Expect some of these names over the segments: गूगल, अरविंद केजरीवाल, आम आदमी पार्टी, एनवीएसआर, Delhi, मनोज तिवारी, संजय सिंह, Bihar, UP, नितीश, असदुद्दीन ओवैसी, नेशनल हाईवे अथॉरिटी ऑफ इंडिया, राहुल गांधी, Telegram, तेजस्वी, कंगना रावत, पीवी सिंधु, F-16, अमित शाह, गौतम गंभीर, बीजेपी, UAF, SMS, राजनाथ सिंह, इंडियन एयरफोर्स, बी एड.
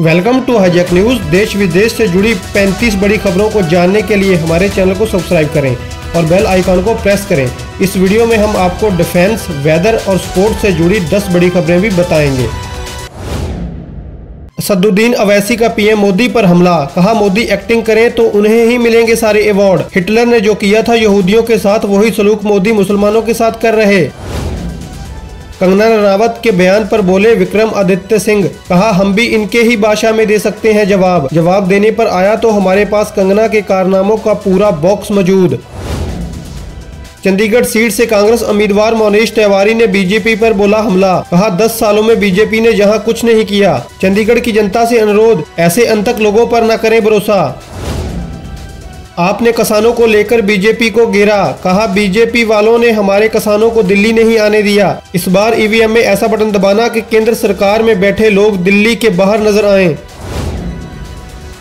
Welcome to hijack news. देश विदेश से जुड़ी 35 बड़ी खबरों को जानने के लिए हमारे चैनल को सब्सक्राइब करें और बेल आइकॉन को प्रेस करें। इस वीडियो में हम आपको डिफेंस, वेदर और स्पोर्ट्स से जुड़ी 10 बड़ी खबरें भी बताएंगे। असदुद्दीन ओवैसी का पीएम मोदी पर हमला, कहा मोदी एक्टिंग करें तो उन्हें ही मिलेंगे सारे अवार्ड। हिटलर ने जो किया था यहूदियों के साथ वही सलूक मोदी मुसलमानों के साथ कर रहे। कंगना रावत के बयान पर बोले विक्रम आदित्य सिंह, कहा हम भी इनके ही भाषा में दे सकते हैं जवाब देने पर आया तो हमारे पास कंगना के कारनामों का पूरा बॉक्स मौजूद। चंडीगढ़ सीट से कांग्रेस उम्मीदवार मौनीश तिवारी ने बीजेपी पर बोला हमला, कहा 10 सालों में बीजेपी ने जहां कुछ नहीं किया। चंडीगढ़ की जनता से अनुरोध, ऐसे अंतक लोगों पर न करें भरोसा। आपने किसानों को लेकर बीजेपी को घेरा, कहा बीजेपी वालों ने हमारे किसानों को दिल्ली नहीं आने दिया। इस बार ईवीएम में ऐसा बटन दबाना कि केंद्र सरकार में बैठे लोग दिल्ली के बाहर नजर आएं।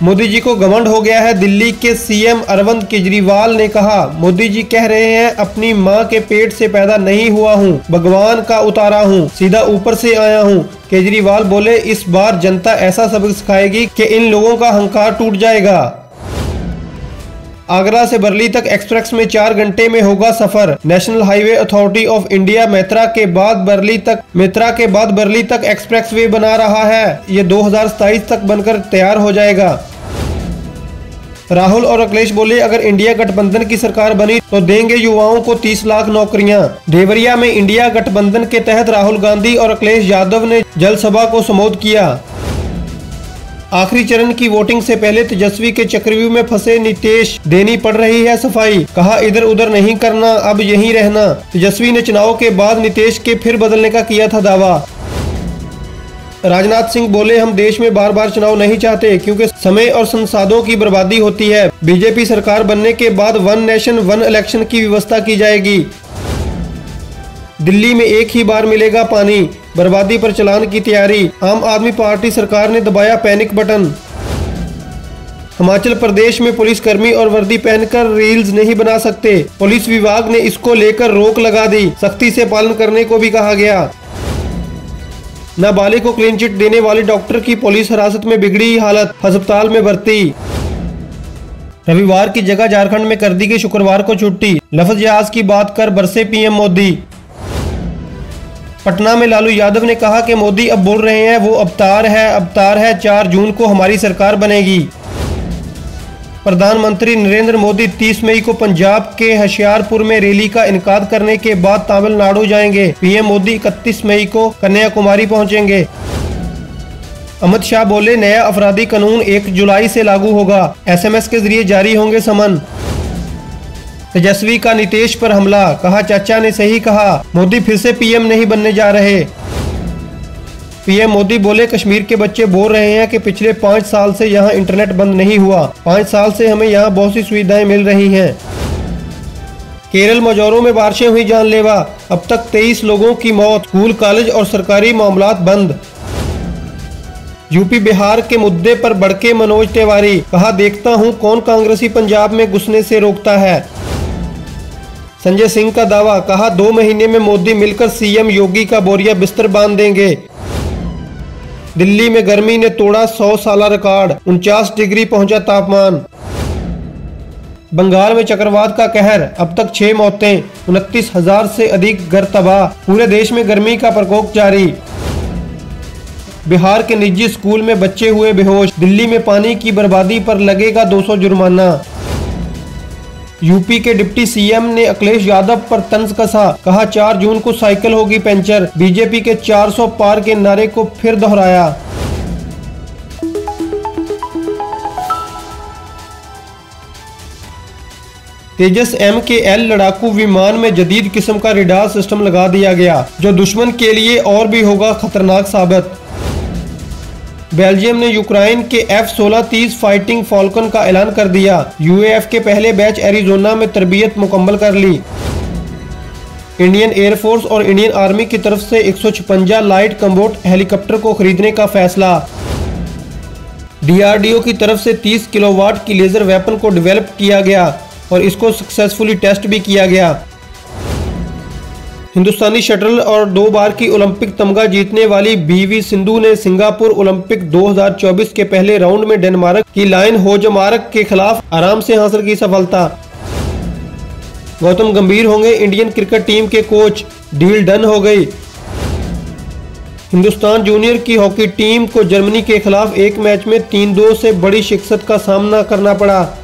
मोदी जी को घमंड हो गया है, दिल्ली के सीएम अरविंद केजरीवाल ने कहा मोदी जी कह रहे हैं अपनी मां के पेट से पैदा नहीं हुआ हूं, भगवान का उतारा हूं, सीधा ऊपर से आया हूं। केजरीवाल बोले इस बार जनता ऐसा सबक सिखाएगी कि इन लोगों का अहंकार टूट जाएगा। आगरा से बरली तक एक्सप्रेस में 4 घंटे में होगा सफर, नेशनल हाईवे अथॉरिटी ऑफ इंडिया मेत्रा के बाद बरली तक एक्सप्रेसवे बना रहा है, ये 2027 तक बनकर तैयार हो जाएगा। राहुल और अखिलेश बोले अगर इंडिया गठबंधन की सरकार बनी तो देंगे युवाओं को 30 लाख नौकरियां। देवरिया में इंडिया गठबंधन के तहत राहुल गांधी और अखिलेश यादव ने जनसभा को संबोधित किया। आखिरी चरण की वोटिंग से पहले तेजस्वी के चक्रव्यूह में फंसे नितीश, देनी पड़ रही है सफाई, कहा इधर उधर नहीं करना, अब यहीं रहना। तेजस्वी ने चुनाव के बाद नितीश के फिर बदलने का किया था दावा। राजनाथ सिंह बोले हम देश में बार बार चुनाव नहीं चाहते क्योंकि समय और संसाधनों की बर्बादी होती है। बीजेपी सरकार बनने के बाद 1 नेशन 1 इलेक्शन की व्यवस्था की जाएगी। दिल्ली में एक ही बार मिलेगा पानी, बर्बादी पर चलान की तैयारी, आम आदमी पार्टी सरकार ने दबाया पैनिक बटन। हिमाचल प्रदेश में पुलिसकर्मी और वर्दी पहनकर रील्स नहीं बना सकते, पुलिस विभाग ने इसको लेकर रोक लगा दी, सख्ती से पालन करने को भी कहा गया। नाबालिग को क्लीन चिट देने वाले डॉक्टर की पुलिस हिरासत में बिगड़ी हालत, अस्पताल में भर्ती। रविवार की जगह झारखंड में कर दी गई शुक्रवार को छुट्टी, लफ्ज जहाज की बात कर बरसे पीएम मोदी। पटना में लालू यादव ने कहा कि मोदी अब बोल रहे हैं वो अवतार है, 4 जून को हमारी सरकार बनेगी। प्रधानमंत्री नरेंद्र मोदी 30 मई को पंजाब के होशियारपुर में रैली का इनकाद करने के बाद तमिलनाडु जाएंगे। पीएम मोदी 31 मई को कन्याकुमारी पहुंचेंगे। अमित शाह बोले नया अपराधी कानून 1 जुलाई से लागू होगा, SMS के जरिए जारी होंगे समन। तेजस्वी का नितीश पर हमला, कहा चाचा ने सही कहा, मोदी फिर से पीएम नहीं बनने जा रहे। पीएम मोदी बोले कश्मीर के बच्चे बोल रहे हैं कि पिछले 5 साल से यहां इंटरनेट बंद नहीं हुआ, 5 साल से हमें यहां बहुत सी सुविधाएं मिल रही हैं। केरल मजौरों में बारिशें हुई जानलेवा, अब तक 23 लोगों की मौत, स्कूल, कॉलेज और सरकारी मामलात बंद। यूपी बिहार के मुद्दे पर भड़के मनोज तिवारी, कहा देखता हूं कौन कांग्रेसी पंजाब में घुसने से रोकता है। संजय सिंह का दावा, कहा 2 महीने में मोदी मिलकर सीएम योगी का बोरिया बिस्तर बांध देंगे। दिल्ली में गर्मी ने तोड़ा 100 साला रिकॉर्ड, 49 डिग्री पहुंचा तापमान। बंगाल में चक्रवात का कहर, अब तक 6 मौतें, 29,000 से अधिक घर तबाह, पूरे देश में गर्मी का प्रकोप जारी। बिहार के निजी स्कूल में बच्चे हुए बेहोश, दिल्ली में पानी की बर्बादी पर लगेगा 200 जुर्माना। यूपी के डिप्टी सीएम ने अखिलेश यादव पर तंज कसा, कहा 4 जून को साइकिल होगी पंचर, बीजेपी के 400 पार के नारे को फिर दोहराया। तेजस MKL लड़ाकू विमान में जदीद किस्म का रडार सिस्टम लगा दिया गया जो दुश्मन के लिए और भी होगा खतरनाक साबित। बेल्जियम ने यूक्रेन के F-16 फाइटिंग फॉलकन का ऐलान कर दिया, UAF के पहले बैच एरिजोना में तरबियत मुकम्मल कर ली। इंडियन एयरफोर्स और इंडियन आर्मी की तरफ से 156 लाइट कम्बोट हेलीकॉप्टर को खरीदने का फैसला। DRDO की तरफ से 30 किलोवाट की लेजर वेपन को डेवलप किया गया और इसको सक्सेसफुली टेस्ट भी किया गया। हिंदुस्तानी शटल और 2 बार की ओलंपिक तमगा जीतने वाली पीवी सिंधु ने सिंगापुर ओलंपिक 2024 के पहले राउंड में डेनमार्क की लाइन होजमार्क के खिलाफ आराम से हासिल की सफलता। गौतम गंभीर होंगे इंडियन क्रिकेट टीम के कोच, डील डन हो गई। हिंदुस्तान जूनियर की हॉकी टीम को जर्मनी के खिलाफ एक मैच में 3-2 से बड़ी शिकस्त का सामना करना पड़ा।